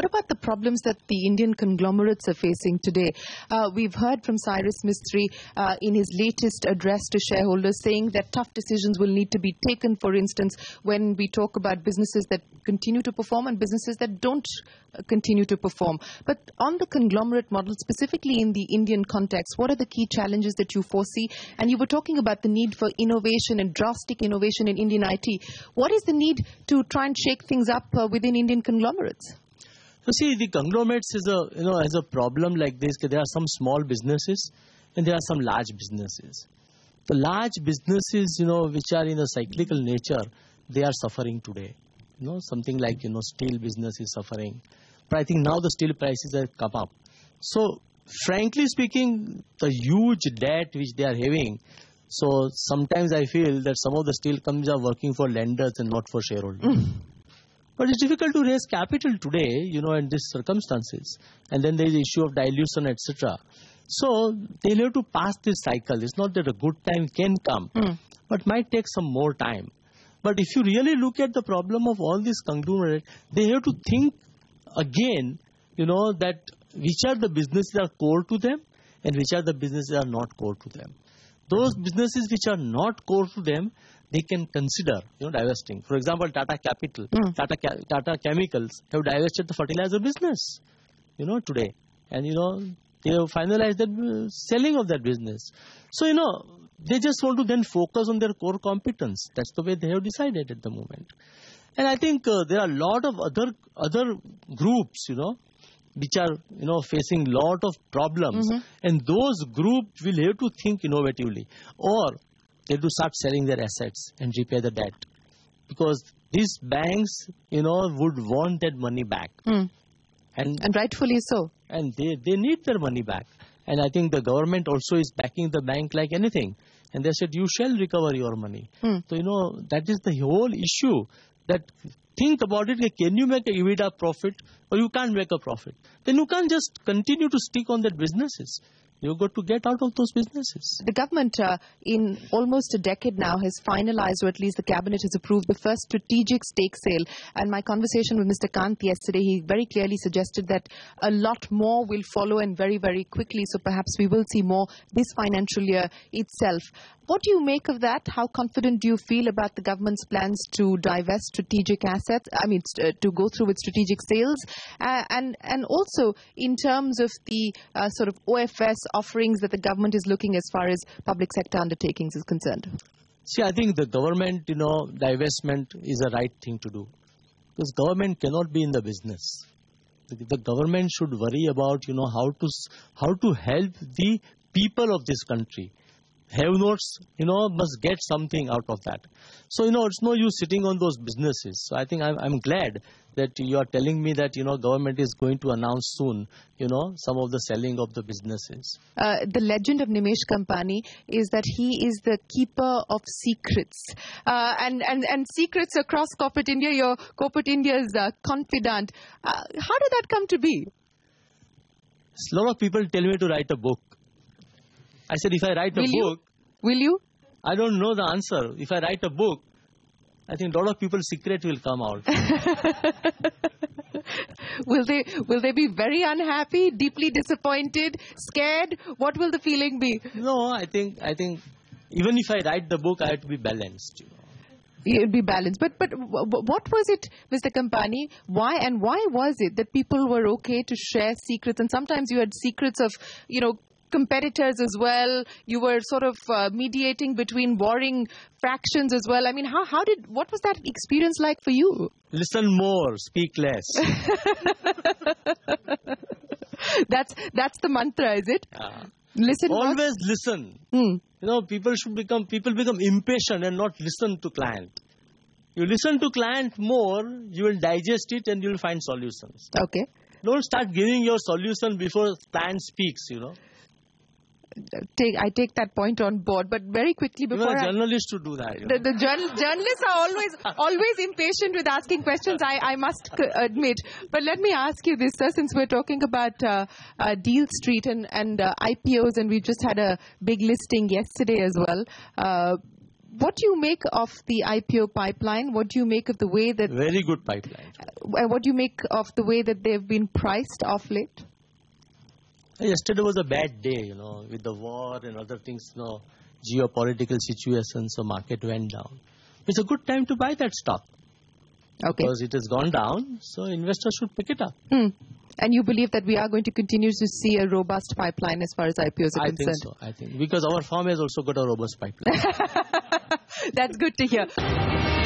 What about the problems that the Indian conglomerates are facing today? We've heard from Cyrus Mistry in his latest address to shareholders saying that tough decisions will need to be taken, for instance, when we talk about businesses that continue to perform and businesses that don't continue to perform. But on the conglomerate model, specifically in the Indian context, what are the key challenges that you foresee? And you were talking about the need for innovation and drastic innovation in Indian IT. What is the need to try and shake things up within Indian conglomerates? So see, the conglomerates is a, as a problem like this, there are some small businesses and there are some large businesses. The large businesses, which are in a cyclical nature, they are suffering today. Something like, steel business is suffering. But I think now the steel prices have come up. So frankly speaking, the huge debt which they are having, so sometimes I feel that some of the steel companies are working for lenders and not for shareholders. But it's difficult to raise capital today, in these circumstances. And then there is the issue of dilution, etc. So they'll have to pass this cycle. It's not that a good time can come, but might take some more time. But if you really look at the problem of all these conglomerates, they have to think again, that which are the businesses that are core to them and which are the businesses that are not core to them. Those businesses which are not core to them, they can consider, divesting. For example, Tata Capital, Tata Chemicals have divested the fertilizer business, today. And, they have finalized the selling of that business. So, they just want to then focus on their core competence. That's the way they have decided at the moment. And I think there are a lot of other groups, which are, facing a lot of problems. And those groups will have to think innovatively. Or they have to start selling their assets and repay the debt. Because these banks, would want that money back. And rightfully so. And they need their money back. And I think the government also is backing the bank like anything. And they said, you shall recover your money. So, that is the whole issue. That think about it, can you make a EBITDA profit or you can't make a profit? Then you can't just continue to stick on that businesses. You've got to get out of those businesses. The government, in almost a decade now, has finalized, or at least the cabinet has approved, the first strategic stake sale. And my conversation with Mr. Kant yesterday, he very clearly suggested that a lot more will follow and very, very quickly. So perhaps we will see more this financial year itself. What do you make of that? How confident do you feel about the government's plans to divest strategic assets, to go through with strategic sales? And also, in terms of the sort of OFS offerings that the government is looking as far as public sector undertakings is concerned? See, I think the government, divestment is a right thing to do. Because government cannot be in the business. The government should worry about, how to help the people of this country. Have-nots, must get something out of that. So, it's no use sitting on those businesses. So I think I'm glad that you are telling me that, government is going to announce soon, some of the selling of the businesses. The legend of Nimesh Kampani is that he is the keeper of secrets. And secrets across corporate India, your corporate India's confidant. How did that come to be? A lot of people tell me to write a book. I said, if I write a book... Will you? I don't know the answer. If I write a book, I think a lot of people's secret will come out. Will they be very unhappy, deeply disappointed, scared? What will the feeling be? No, I think even if I write the book, I have to be balanced. It would be balanced. But what was it, Mr. Kampani? Why was it that people were okay to share secrets? And sometimes you had secrets of, competitors as well. You were sort of mediating between warring factions as well. I mean, what was that experience like for you? Listen more, speak less. That's the mantra, is it? Listen. Always listen. People become impatient and not listen to client. You listen to client more, you will digest it and you will find solutions. Okay. Don't start giving your solution before client speaks, I take that point on board, but very quickly before journalists to do that. Journalists are always impatient with asking questions, I must admit. But let me ask you this, sir, since we're talking about Deal Street and IPOs, and we just had a big listing yesterday as well. What do you make of the IPO pipeline? What do you make of the way that... Very good pipeline. What do you make of the way that they've been priced off late? Yesterday was a bad day, you know, with the war and other things, you know, geopolitical situation, so market went down. It's a good time to buy that stock. Okay. Because it has gone down, so investors should pick it up. Mm. And you believe that we are going to continue to see a robust pipeline as far as IPOs are concerned? I think so. Because our firm has also got a robust pipeline. That's good to hear.